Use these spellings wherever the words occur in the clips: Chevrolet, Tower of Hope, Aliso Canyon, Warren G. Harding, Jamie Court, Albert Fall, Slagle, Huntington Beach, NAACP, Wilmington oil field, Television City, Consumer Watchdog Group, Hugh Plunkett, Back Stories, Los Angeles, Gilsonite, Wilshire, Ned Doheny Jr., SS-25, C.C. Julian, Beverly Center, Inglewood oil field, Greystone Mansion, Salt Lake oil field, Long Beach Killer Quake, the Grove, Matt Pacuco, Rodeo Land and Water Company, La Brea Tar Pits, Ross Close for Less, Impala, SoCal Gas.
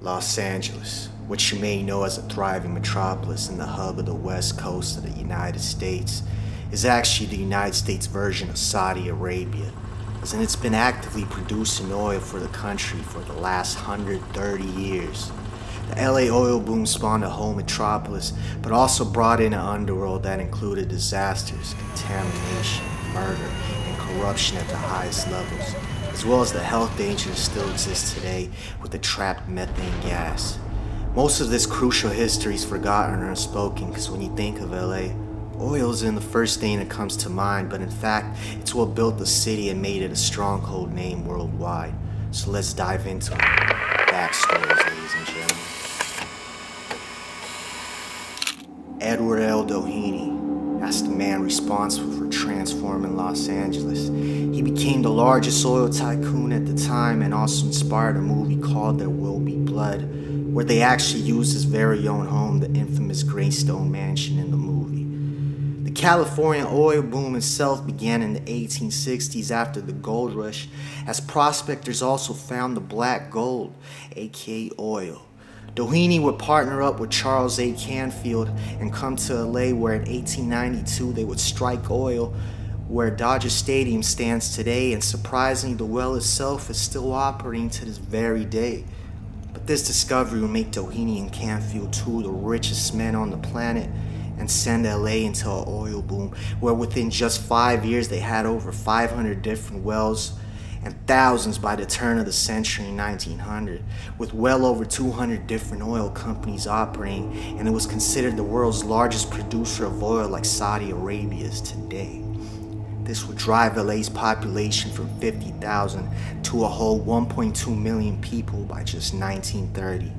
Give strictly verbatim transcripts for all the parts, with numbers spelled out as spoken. Los Angeles, which you may know as a thriving metropolis and the hub of the west coast of the United States, is actually the United States version of Saudi Arabia, as in it's been actively producing oil for the country for the last one hundred thirty years. The L A oil boom spawned a whole metropolis, but also brought in an underworld that included disasters, contamination, murder, and corruption at the highest levels, as well as the health dangers that still exist today with the trapped methane gas. Most of this crucial history is forgotten or unspoken, because when you think of L A, oil isn't the first thing that comes to mind, but in fact, it's what built the city and made it a stronghold name worldwide. So let's dive into it. Backstories, ladies and gentlemen. Edward L. Doheny, that's the man responsible for transforming Los Angeles. He became the largest oil tycoon at the time and also inspired a movie called There Will Be Blood, where they actually used his very own home, the infamous Greystone Mansion, in the movie. The California oil boom itself began in the eighteen sixties after the gold rush, as prospectors also found the black gold, aka oil. Doheny would partner up with Charles A. Canfield and come to L A, where in eighteen ninety-two they would strike oil where Dodger Stadium stands today, and surprisingly the well itself is still operating to this very day. But this discovery would make Doheny and Canfield two of the richest men on the planet and send L A into an oil boom, where within just five years they had over five hundred different wells and thousands by the turn of the century in nineteen hundred, with well over two hundred different oil companies operating, and it was considered the world's largest producer of oil, like Saudi Arabia is today. This would drive L A's population from fifty thousand to a whole one point two million people by just nineteen thirty.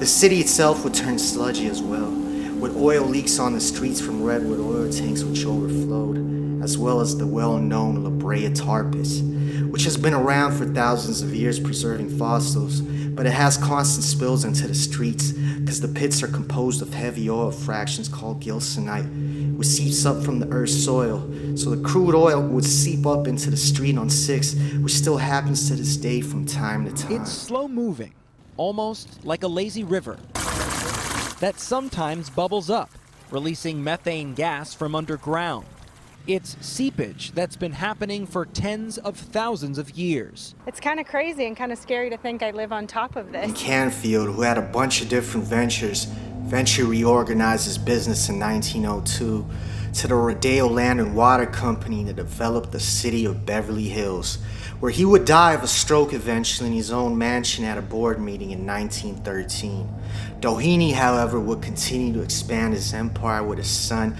The city itself would turn sludgy as well, with oil leaks on the streets from redwood oil tanks which overflowed, as well as the well-known La Brea Tar Pits, which has been around for thousands of years preserving fossils, but it has constant spills into the streets because the pits are composed of heavy oil fractions called gilsonite, which seeps up from the earth's soil, so the crude oil would seep up into the street on six, which still happens to this day from time to time. It's slow-moving, almost like a lazy river that sometimes bubbles up, releasing methane gas from underground. It's seepage that's been happening for tens of thousands of years. It's kind of crazy and kind of scary to think I live on top of this. And Canfield, who had a bunch of different ventures, eventually reorganized his business in nineteen oh two to the Rodeo Land and Water Company that developed the city of Beverly Hills, where he would die of a stroke eventually in his own mansion at a board meeting in nineteen thirteen. Doheny, however, would continue to expand his empire with his son,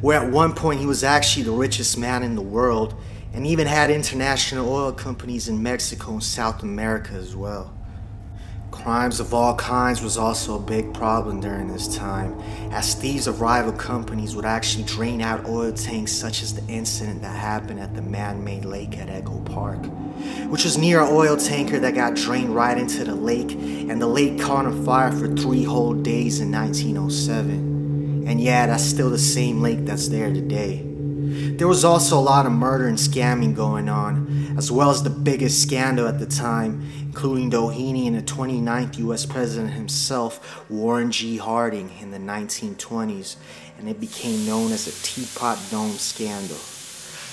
where at one point he was actually the richest man in the world and even had international oil companies in Mexico and South America as well. Crimes of all kinds was also a big problem during this time, as thieves of rival companies would actually drain out oil tanks, such as the incident that happened at the man-made lake at Echo Park, which was near an oil tanker that got drained right into the lake, and the lake caught on fire for three whole days in nineteen oh seven. And yeah, that's still the same lake that's there today. There was also a lot of murder and scamming going on, as well as the biggest scandal at the time, including Doheny and the twenty-ninth U S President himself, Warren G. Harding, in the nineteen twenties, and it became known as the Teapot Dome Scandal.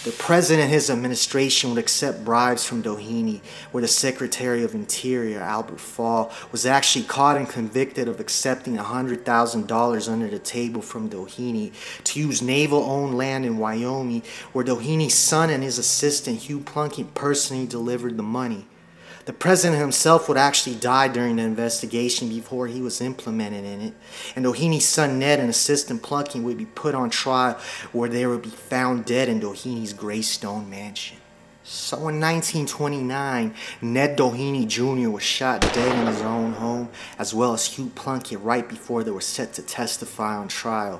The President and his administration would accept bribes from Doheny, where the Secretary of Interior, Albert Fall, was actually caught and convicted of accepting one hundred thousand dollars under the table from Doheny to use naval-owned land in Wyoming, where Doheny's son and his assistant, Hugh Plunkett, personally delivered the money. The President himself would actually die during the investigation before he was implemented in it, and Doheny's son Ned and assistant Plunkett would be put on trial, where they would be found dead in Doheny's Greystone Mansion. So in nineteen twenty-nine, Ned Doheny Junior was shot dead in his own home, as well as Hugh Plunkett, right before they were set to testify on trial.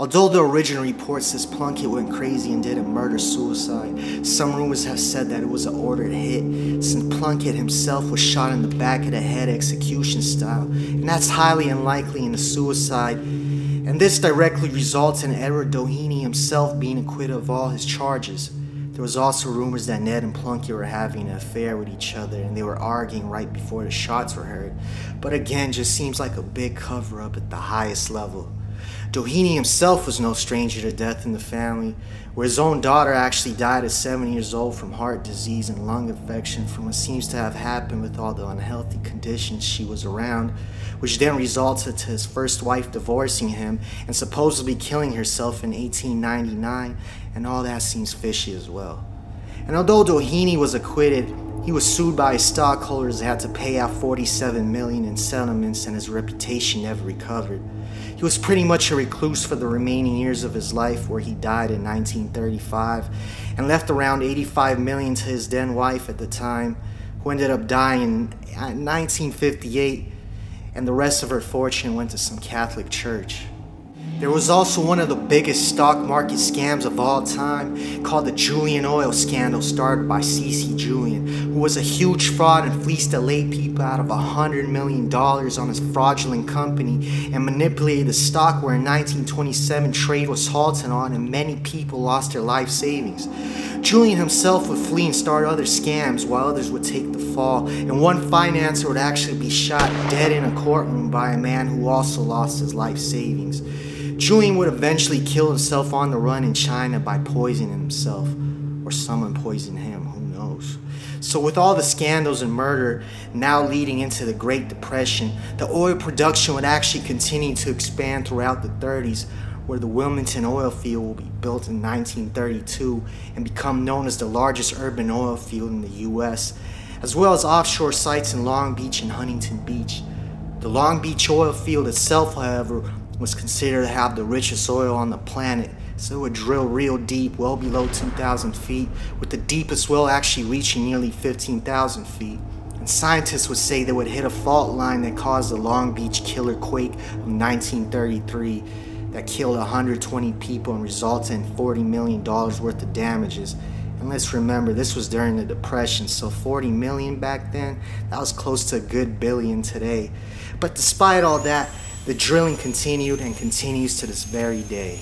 Although the original report says Plunkett went crazy and did a murder-suicide, some rumors have said that it was an ordered hit, since Plunkett himself was shot in the back of the head execution style, and that's highly unlikely in a suicide, and this directly results in Edward Doheny himself being acquitted of all his charges. There was also rumors that Ned and Plunkett were having an affair with each other and they were arguing right before the shots were heard, but again just seems like a big cover-up at the highest level. Doheny himself was no stranger to death in the family, where his own daughter actually died at seven years old from heart disease and lung infection from what seems to have happened with all the unhealthy conditions she was around, which then resulted to his first wife divorcing him and supposedly killing herself in eighteen ninety-nine, and all that seems fishy as well. And although Doheny was acquitted, he was sued by his stockholders that had to pay out forty-seven million dollars in settlements, and his reputation never recovered. He was pretty much a recluse for the remaining years of his life, where he died in nineteen thirty-five and left around eighty-five million dollars to his then wife at the time, who ended up dying in nineteen fifty-eight, and the rest of her fortune went to some Catholic church. There was also one of the biggest stock market scams of all time called the Julian oil scandal, started by C C Julian, who was a huge fraud and fleeced the lay people out of one hundred million dollars on his fraudulent company and manipulated the stock where in nineteen twenty-seven trade was halted on and many people lost their life savings. Julian himself would flee and start other scams while others would take the fall, and one financer would actually be shot dead in a courtroom by a man who also lost his life savings. Julian would eventually kill himself on the run in China by poisoning himself, or someone poisoned him, who knows. So with all the scandals and murder now leading into the Great Depression, the oil production would actually continue to expand throughout the thirties, where the Wilmington oil field will be built in nineteen thirty-two and become known as the largest urban oil field in the U S, as well as offshore sites in Long Beach and Huntington Beach. The Long Beach oil field itself, however, was considered to have the richest oil on the planet, so it would drill real deep, well below two thousand feet, with the deepest well actually reaching nearly fifteen thousand feet. And scientists would say they would hit a fault line that caused the Long Beach Killer Quake of nineteen thirty-three that killed one hundred twenty people and resulted in forty million dollars worth of damages. And let's remember, this was during the Depression, so forty million dollars back then, that was close to a good billion today. But despite all that, the drilling continued and continues to this very day.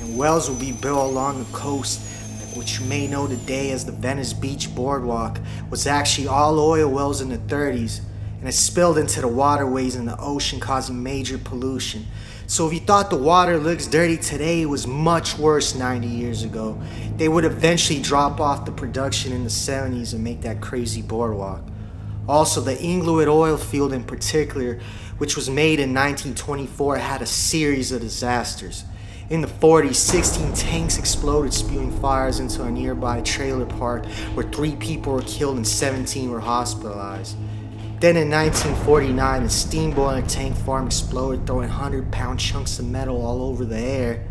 And wells will be built along the coast, which you may know today as the Venice Beach Boardwalk, was actually all oil wells in the thirties, and it spilled into the waterways and the ocean, causing major pollution. So if you thought the water looks dirty today, it was much worse ninety years ago. They would eventually drop off the production in the seventies and make that crazy boardwalk. Also, the Inglewood oil field in particular, which was made in nineteen twenty-four, had a series of disasters. In the forties, sixteen tanks exploded, spewing fires into a nearby trailer park where three people were killed and seventeen were hospitalized. Then in nineteen forty-nine, a steam boiler tank farm exploded, throwing one hundred pound chunks of metal all over the air.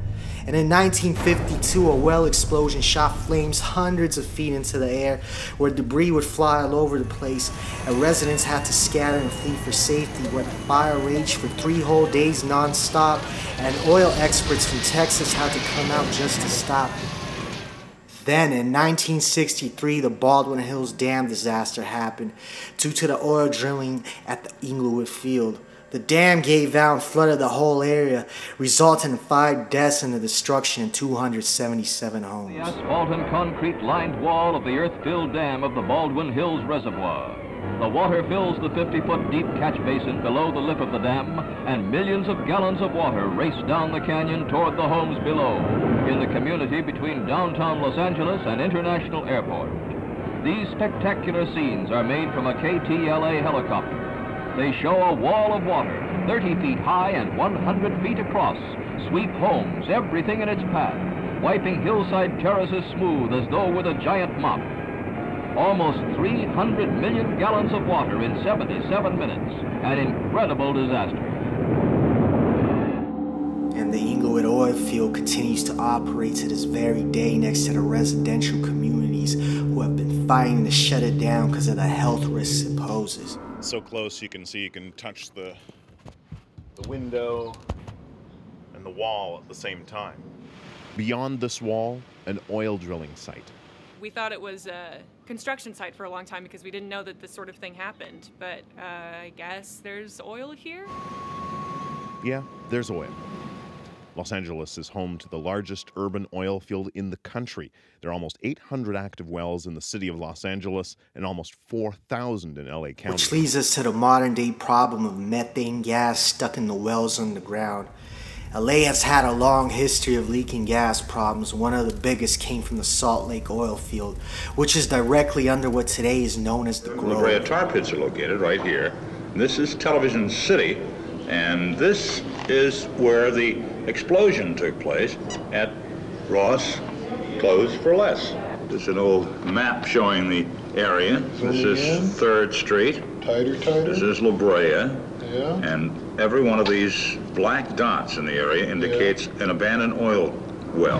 And in nineteen fifty-two, a well explosion shot flames hundreds of feet into the air, where debris would fly all over the place, and residents had to scatter and flee for safety, where the fire raged for three whole days non-stop, and oil experts from Texas had to come out just to stop it. Then in nineteen sixty-three, the Baldwin Hills Dam disaster happened due to the oil drilling at the Inglewood field. The dam gave out and flooded the whole area, resulting in five deaths and the destruction of two hundred seventy-seven homes. The asphalt and concrete-lined wall of the earth-filled dam of the Baldwin Hills Reservoir. The water fills the fifty-foot deep catch basin below the lip of the dam, and millions of gallons of water race down the canyon toward the homes below, in the community between downtown Los Angeles and International Airport. These spectacular scenes are made from a K T L A helicopter. They show a wall of water, thirty feet high and one hundred feet across, sweep homes, everything in its path, wiping hillside terraces smooth as though with a giant mop. Almost three hundred million gallons of water in seventy-seven minutes, an incredible disaster. And the Inglewood oil field continues to operate to this very day next to the residential communities who have been fighting to shut it down because of the health risks it poses. So close you can see, you can touch the, the window and the wall at the same time. Beyond this wall, an oil drilling site. We thought it was a construction site for a long time because we didn't know that this sort of thing happened, but uh, I guess there's oil here? Yeah, there's oil. Los Angeles is home to the largest urban oil field in the country. There are almost eight hundred active wells in the city of Los Angeles and almost four thousand in L A County. Which leads us to the modern-day problem of methane gas stuck in the wells underground. L A has had a long history of leaking gas problems. One of the biggest came from the Salt Lake oil field, which is directly under what today is known as the Grove. La Brea Tar Pits are located right here. This is Television City, and this is where the explosion took place at Ross Close for Less. There's an old map showing the area. This is Third Street. Tighter, tighter. This is La Brea. Yeah. And every one of these black dots in the area indicates yeah. an abandoned oil well.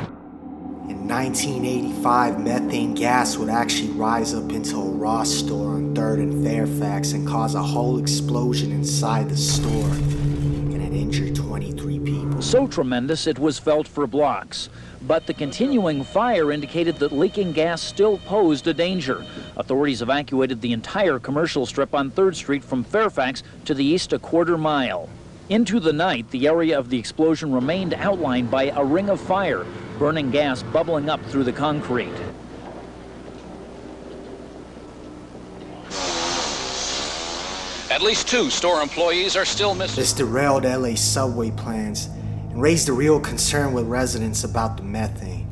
In nineteen eighty-five, methane gas would actually rise up into a Ross store on third and Fairfax and cause a whole explosion inside the store, and it injured twenty-three people. So tremendous it was felt for blocks. But the continuing fire indicated that leaking gas still posed a danger. Authorities evacuated the entire commercial strip on third Street from Fairfax to the east a quarter mile. Into the night, the area of the explosion remained outlined by a ring of fire, burning gas bubbling up through the concrete. At least two store employees are still missing. This derailed L A subway plans and raised a real concern with residents about the methane.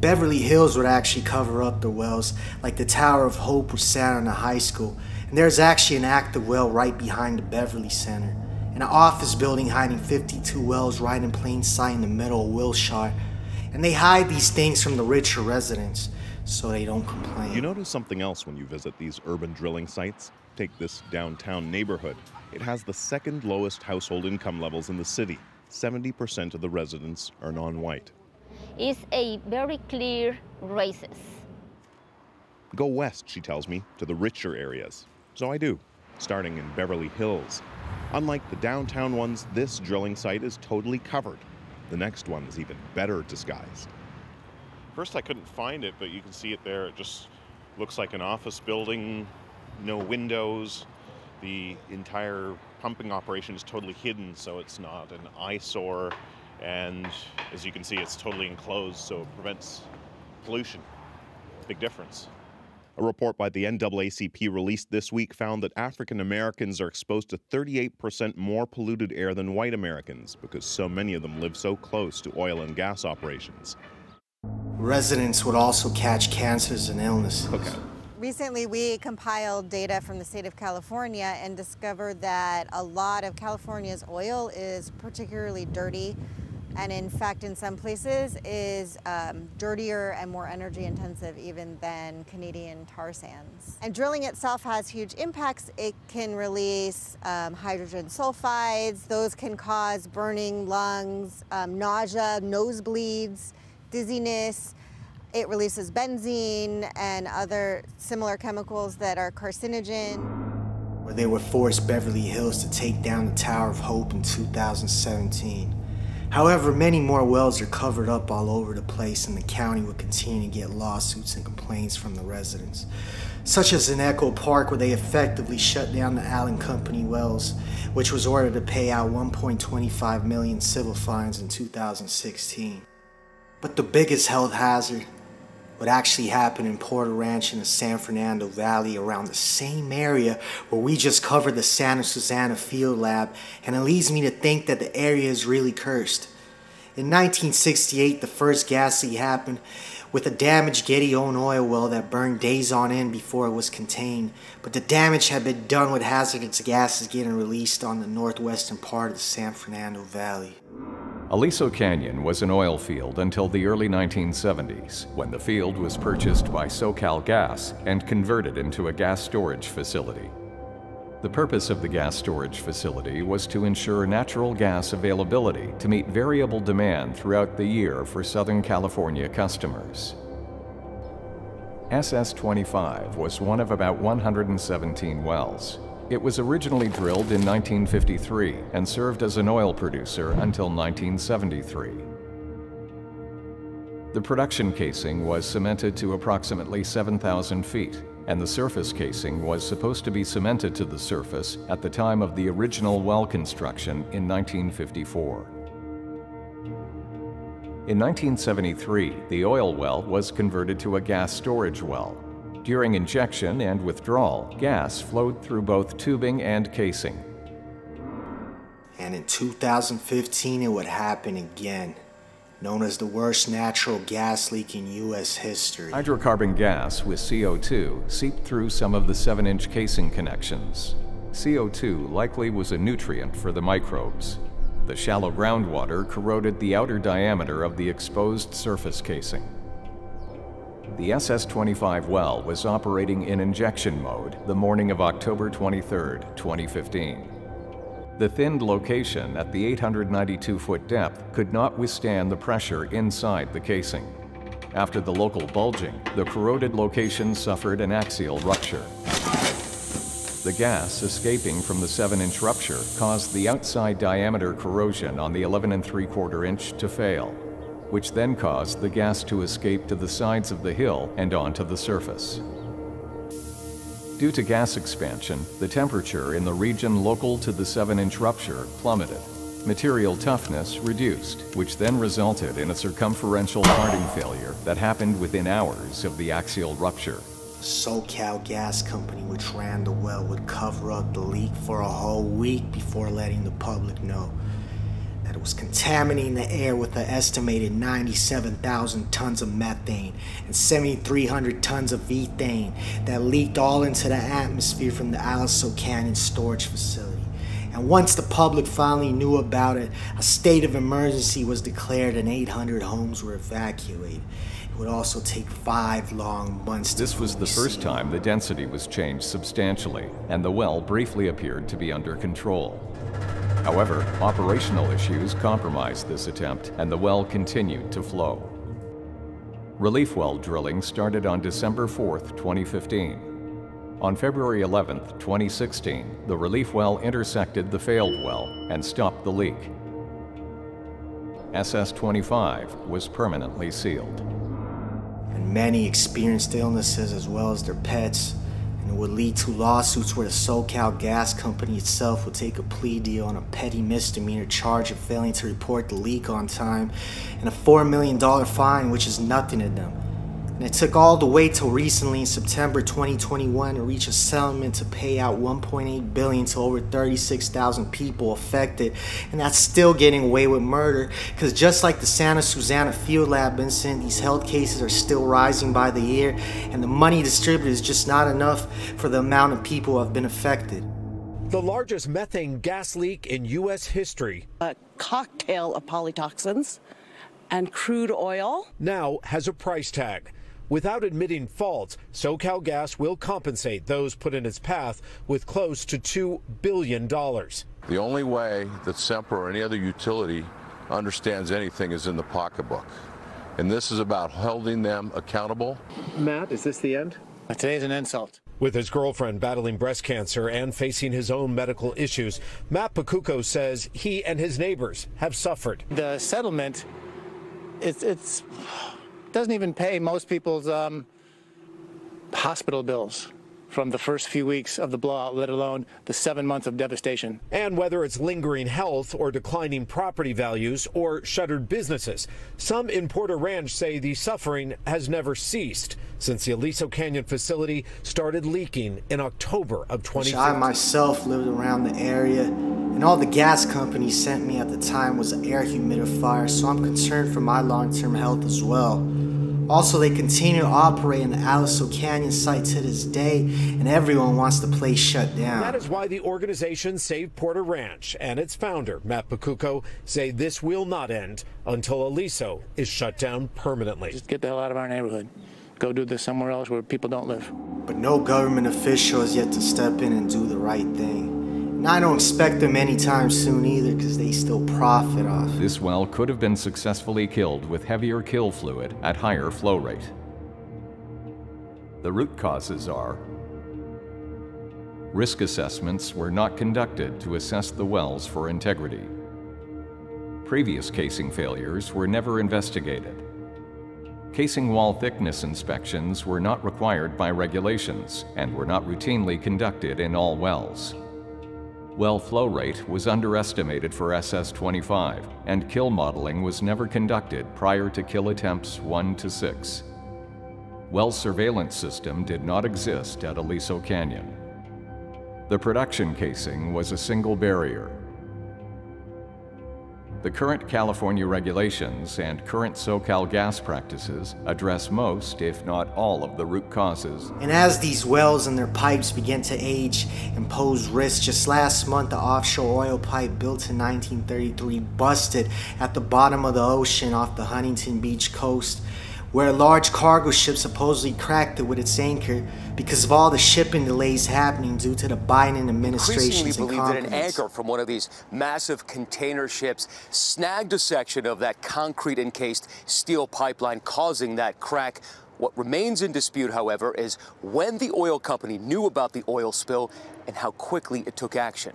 Beverly Hills would actually cover up the wells, like the Tower of Hope was sat on the high school, and there's actually an active well right behind the Beverly Center, and an office building hiding fifty-two wells right in plain sight in the middle of Wilshire, and they hide these things from the richer residents so they don't complain. You notice something else when you visit these urban drilling sites? Take this downtown neighborhood. It has the second lowest household income levels in the city. seventy percent of the residents are non-white. It's a very clear racist. Go west, she tells me, to the richer areas. So I do, starting in Beverly Hills. Unlike the downtown ones, this drilling site is totally covered. The next one is even better disguised. First I couldn't find it, but you can see it there. It just looks like an office building, no windows. The entire pumping operation is totally hidden, so it's not an eyesore, and as you can see, it's totally enclosed, so it prevents pollution. Big difference. A report by the N double A C P released this week found that African Americans are exposed to thirty-eight percent more polluted air than white Americans because so many of them live so close to oil and gas operations. Residents would also catch cancers and illnesses. Okay. Recently, we compiled data from the state of California and discovered that a lot of California's oil is particularly dirty, and in fact, in some places, is um, dirtier and more energy intensive even than Canadian tar sands. And drilling itself has huge impacts. It can release um, hydrogen sulfides. Those can cause burning lungs, um, nausea, nosebleeds, dizziness. It releases benzene and other similar chemicals that are carcinogen. Where they were forced Beverly Hills to take down the Tower of Hope in two thousand seventeen. However, many more wells are covered up all over the place, and the county would continue to get lawsuits and complaints from the residents, such as in Echo Park, where they effectively shut down the Allen Company wells, which was ordered to pay out one point two five million dollars civil fines in two thousand sixteen. But the biggest health hazard would actually happen in Porter Ranch in the San Fernando Valley, around the same area where we just covered the Santa Susana field lab, and it leads me to think that the area is really cursed. In nineteen sixty-eight, the first gas leak happened with a damaged Gideon oil well that burned days on end before it was contained, but the damage had been done with hazardous gases getting released on the northwestern part of the San Fernando Valley. Aliso Canyon was an oil field until the early nineteen seventies, when the field was purchased by SoCal Gas and converted into a gas storage facility. The purpose of the gas storage facility was to ensure natural gas availability to meet variable demand throughout the year for Southern California customers. S S twenty-five was one of about one hundred seventeen wells. It was originally drilled in nineteen fifty-three and served as an oil producer until nineteen seventy-three. The production casing was cemented to approximately seven thousand feet, and the surface casing was supposed to be cemented to the surface at the time of the original well construction in nineteen fifty-four. In nineteen seventy-three, the oil well was converted to a gas storage well. During injection and withdrawal, gas flowed through both tubing and casing. And in two thousand fifteen, it would happen again, known as the worst natural gas leak in U S history. Hydrocarbon gas with C O two seeped through some of the seven inch casing connections. C O two likely was a nutrient for the microbes. The shallow groundwater corroded the outer diameter of the exposed surface casing. The S S twenty-five well was operating in injection mode the morning of October twenty-third, twenty fifteen. The thinned location at the eight hundred ninety-two foot depth could not withstand the pressure inside the casing. After the local bulging, the corroded location suffered an axial rupture. The gas escaping from the seven inch rupture caused the outside diameter corrosion on the eleven and three quarter inch to fail, which then caused the gas to escape to the sides of the hill and onto the surface. Due to gas expansion, the temperature in the region local to the seven inch rupture plummeted. Material toughness reduced, which then resulted in a circumferential parting failure that happened within hours of the axial rupture. SoCal Gas Company, which ran the well, would cover up the leak for a whole week before letting the public know that it was contaminating the air with an estimated ninety-seven thousand tons of methane and seven thousand three hundred tons of ethane that leaked all into the atmosphere from the Aliso Canyon storage facility. And once the public finally knew about it, a state of emergency was declared and eight hundred homes were evacuated. It would also take five long months to This was the first time the density was changed substantially, and the well briefly appeared to be under control. However, operational issues compromised this attempt, and the well continued to flow. Relief well drilling started on December fourth, twenty fifteen. On February eleventh, twenty sixteen, the relief well intersected the failed well and stopped the leak. S S twenty-five was permanently sealed. And many experienced illnesses as well as their pets. It would lead to lawsuits where the SoCal Gas Company itself would take a plea deal on a petty misdemeanor charge of failing to report the leak on time and a four million dollar fine, which is nothing to them. And it took all the way till recently in September twenty twenty-one to reach a settlement to pay out one point eight billion dollars to over thirty-six thousand people affected, and that's still getting away with murder, because just like the Santa Susana field lab incident, these held cases are still rising by the year, and the money distributed is just not enough for the amount of people who have been affected. The largest methane gas leak in U S history. A cocktail of polytoxins and crude oil. Now has a price tag. Without admitting faults, SoCal Gas will compensate those put in its path with close to two billion dollars. The only way that Sempra or any other utility understands anything is in the pocketbook. And this is about holding them accountable. Matt, is this the end? Today's an insult. With his girlfriend battling breast cancer and facing his own medical issues, Matt Pacuco says he and his neighbors have suffered. The settlement, it's... it's... doesn't even pay most people's um, hospital bills from the first few weeks of the blowout, let alone the seven months of devastation. And whether it's lingering health or declining property values or shuttered businesses, some in Porter Ranch say the suffering has never ceased since the Aliso Canyon facility started leaking in October of twenty fifteen. I myself lived around the area, and all the gas companies sent me at the time was an air humidifier, so I'm concerned for my long-term health as well. Also, they continue to operate in the Aliso Canyon site to this day, and everyone wants the place shut down. That is why the organization Save Porter Ranch and its founder, Matt Pacuco, say this will not end until Aliso is shut down permanently. Just get the hell out of our neighborhood. Go do this somewhere else where people don't live. But no government official has yet to step in and do the right thing. And I don't expect them anytime soon either, because they still profit off. This well could have been successfully killed with heavier kill fluid at higher flow rate. The root causes are: risk assessments were not conducted to assess the wells for integrity. Previous casing failures were never investigated. Casing wall thickness inspections were not required by regulations and were not routinely conducted in all wells. well flow rate was underestimated for S S twenty-five, and kill modeling was never conducted prior to kill attempts one to six. Well surveillance system did not exist at Aliso Canyon. The production casing was a single barrier. The current California regulations and current SoCal Gas practices address most, if not all, of the root causes. And as these wells and their pipes begin to age and pose risks, just last month the offshore oil pipe built in nineteen thirty-three busted at the bottom of the ocean off the Huntington Beach coast, where a large cargo ship supposedly cracked it with its anchor because of all the shipping delays happening due to the Biden administration's incompetence. Increasingly believe that an anchor from one of these massive container ships snagged a section of that concrete-encased steel pipeline, causing that crack. What remains in dispute, however, is when the oil company knew about the oil spill and how quickly it took action.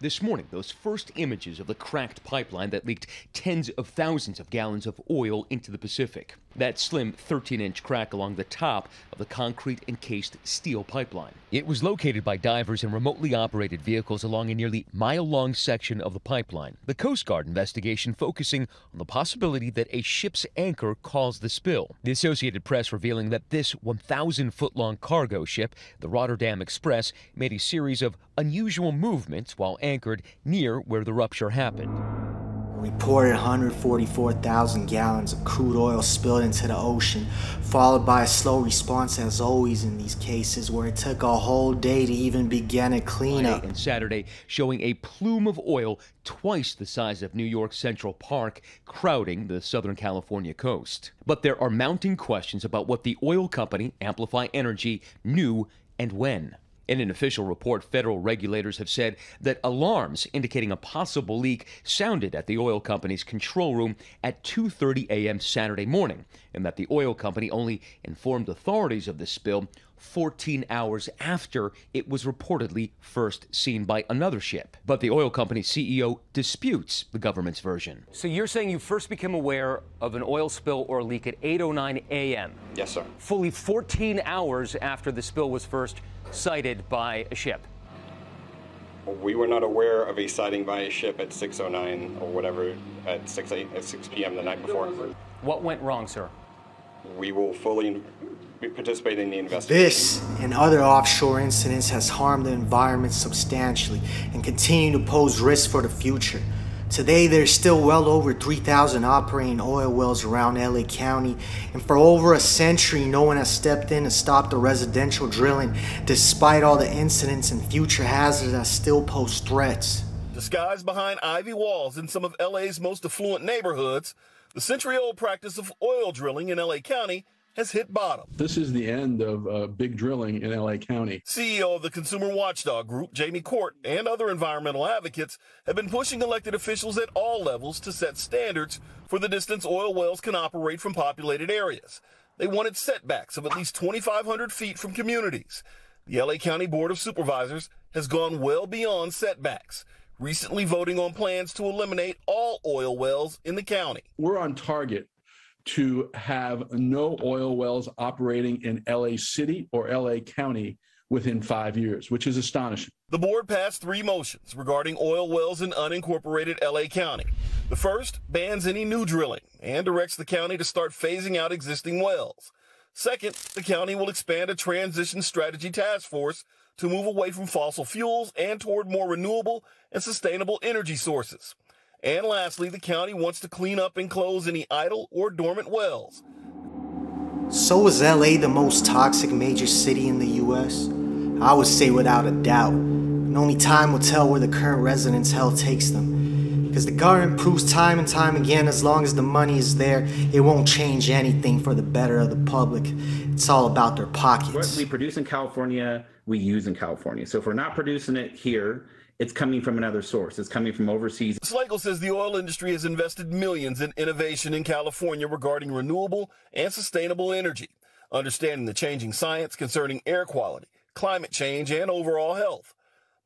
This morning, those first images of the cracked pipeline that leaked tens of thousands of gallons of oil into the Pacific. That slim thirteen inch crack along the top of the concrete-encased steel pipeline. It was located by divers and remotely operated vehicles along a nearly mile-long section of the pipeline. The Coast Guard investigation focusing on the possibility that a ship's anchor caused the spill. The Associated Press revealing that this one thousand foot long cargo ship, the Rotterdam Express, made a series of unusual movements while anchored near where the rupture happened. Reported one hundred forty-four thousand gallons of crude oil spilled into the ocean, followed by a slow response, as always in these cases, where it took a whole day to even begin a cleanup. And Saturday, showing a plume of oil twice the size of New York Central Park, crowding the Southern California coast. But there are mounting questions about what the oil company, Amplify Energy, knew and when. In an official report, federal regulators have said that alarms indicating a possible leak sounded at the oil company's control room at two thirty a m Saturday morning, and that the oil company only informed authorities of the spill fourteen hours after it was reportedly first seen by another ship. But the oil company C E O disputes the government's version. So you're saying you first became aware of an oil spill or leak at eight oh nine a m? Yes, sir. Fully fourteen hours after the spill was first sighted by a ship. We were not aware of a sighting by a ship at six oh nine or whatever at six p m the night before. What went wrong, sir? We will fully participate in the investigation. This and other offshore incidents has harmed the environment substantially and continue to pose risks for the future. Today, there's still well over three thousand operating oil wells around L A County, and for over a century, no one has stepped in to stop the residential drilling, despite all the incidents and future hazards that still pose threats. Disguised behind ivy walls in some of L A's most affluent neighborhoods, the century-old practice of oil drilling in L A County has hit bottom. This is the end of uh, big drilling in L A County. C E O of the Consumer Watchdog Group, Jamie Court, and other environmental advocates have been pushing elected officials at all levels to set standards for the distance oil wells can operate from populated areas. They wanted setbacks of at least twenty-five hundred feet from communities. The L A County Board of Supervisors has gone well beyond setbacks, recently voting on plans to eliminate all oil wells in the county. We're on target to have no oil wells operating in L A City or L A County within five years, which is astonishing. The board passed three motions regarding oil wells in unincorporated L A County. The first bans any new drilling and directs the county to start phasing out existing wells. Second, the county will expand a transition strategy task force to move away from fossil fuels and toward more renewable and sustainable energy sources. And lastly, the county wants to clean up and close any idle or dormant wells. So is L A the most toxic major city in the U S? I would say without a doubt, and only time will tell where the current residents' health takes them. Because the government proves time and time again, as long as the money is there, it won't change anything for the better of the public. It's all about their pockets. What we produce in California, we use in California. So if we're not producing it here, it's coming from another source. It's coming from overseas. Slagle says the oil industry has invested millions in innovation in California regarding renewable and sustainable energy, understanding the changing science concerning air quality, climate change, and overall health.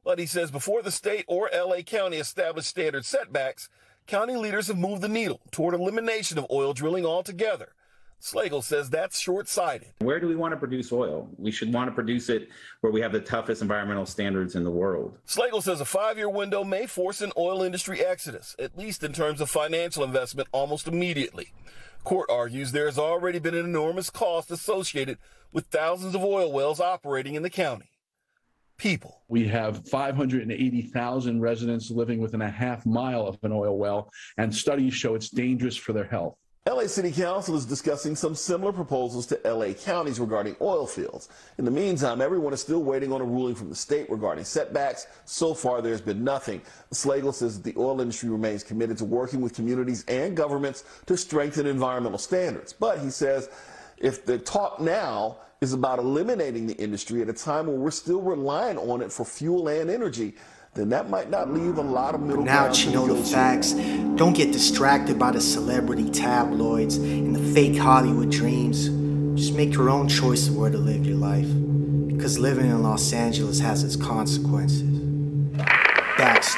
But he says before the state or L A County established standard setbacks, county leaders have moved the needle toward elimination of oil drilling altogether. Slagle says that's short-sighted. Where do we want to produce oil? We should want to produce it where we have the toughest environmental standards in the world. Slagle says a five-year window may force an oil industry exodus, at least in terms of financial investment, almost immediately. Court argues there has already been an enormous cost associated with thousands of oil wells operating in the county. People. We have five hundred eighty thousand residents living within a half mile of an oil well, and studies show it's dangerous for their health. L A City Council is discussing some similar proposals to L A counties regarding oil fields. In the meantime, everyone is still waiting on a ruling from the state regarding setbacks. So far, there's been nothing. Slagle says that the oil industry remains committed to working with communities and governments to strengthen environmental standards. But he says if the talk now is about eliminating the industry at a time when we're still relying on it for fuel and energy, then that might not leave a lot of middle ground. Now you know the facts. Don't get distracted by the celebrity tabloids and the fake Hollywood dreams. Just make your own choice of where to live your life, because living in Los Angeles has its consequences. That's